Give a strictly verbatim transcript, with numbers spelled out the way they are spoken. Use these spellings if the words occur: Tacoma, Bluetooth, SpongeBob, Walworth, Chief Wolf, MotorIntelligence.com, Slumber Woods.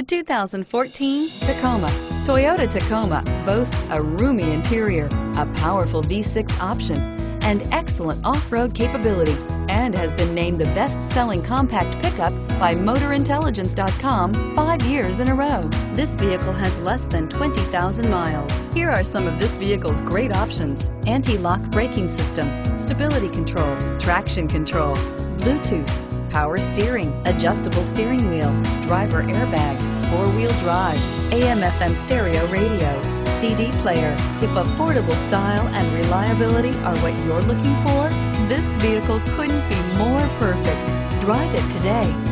The two thousand fourteen Tacoma. Toyota Tacoma boasts a roomy interior, a powerful V six option, and excellent off-road capability, and has been named the best-selling compact pickup by Motor Intelligence dot com five years in a row. This vehicle has less than twenty thousand miles. Here are some of this vehicle's great options: anti-lock braking system, stability control, traction control, Bluetooth, power steering, adjustable steering wheel, driver airbag, four-wheel drive, A M F M stereo radio, C D player. If affordable style and reliability are what you're looking for, this vehicle couldn't be more perfect. Drive it today.